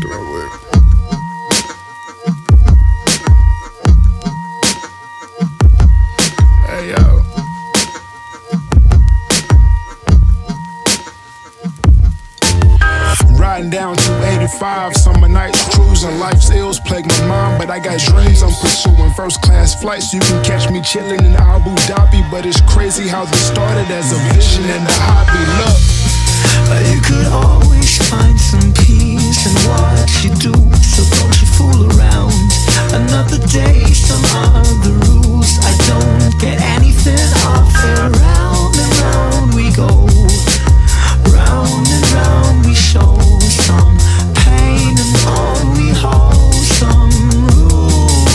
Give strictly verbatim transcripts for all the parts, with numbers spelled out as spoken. the right way. Riding down two eighty-five, summer nights, cruising, life's ills plague my mind, but I got dreams I'm pursuing. First class flights, you can catch me chilling in Abu Dhabi, but it's crazy how this started as a vision and a hobby. Look, you could always find some peace in what you do, so don't you fool around. Another day, some other rules, I don't get anything off and round and round we go. Round and round we show some pain and only hold some rules.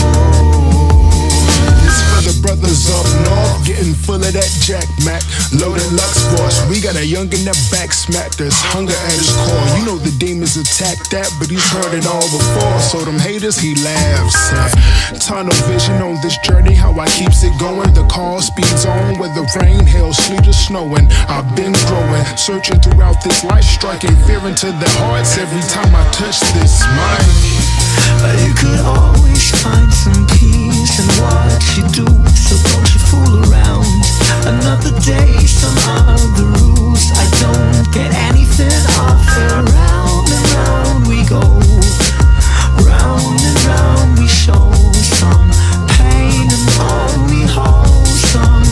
This for the brothers up north, getting full of that Jack Mac. Loaded Lux Force, we got a youngin' that back smack. There's hunger at his core, you know the demons attack that, but he's heard it all before, so them haters he laughs at. Tunnel vision on this journey, how I keeps it going. The car speeds on, whether rain, hail, sleet or snowing, I've been growing, searching throughout this life, striking fear into their hearts every time I touch this mind. You could always find some peace in what you do, so don't you fool around. Another day, some other rules, I don't get anything off and round and round we go. Round and round we show some pain and only hold some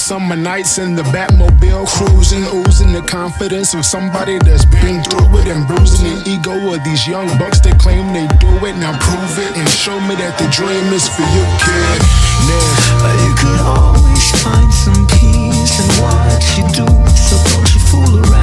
summer nights in the Batmobile, cruising, oozing the confidence of somebody that's been through it, and bruising the ego of these young bucks that claim they do it. Now prove it and show me that the dream is for you, kid. Yeah. You could always find some peace in what you do, so don't you fool around.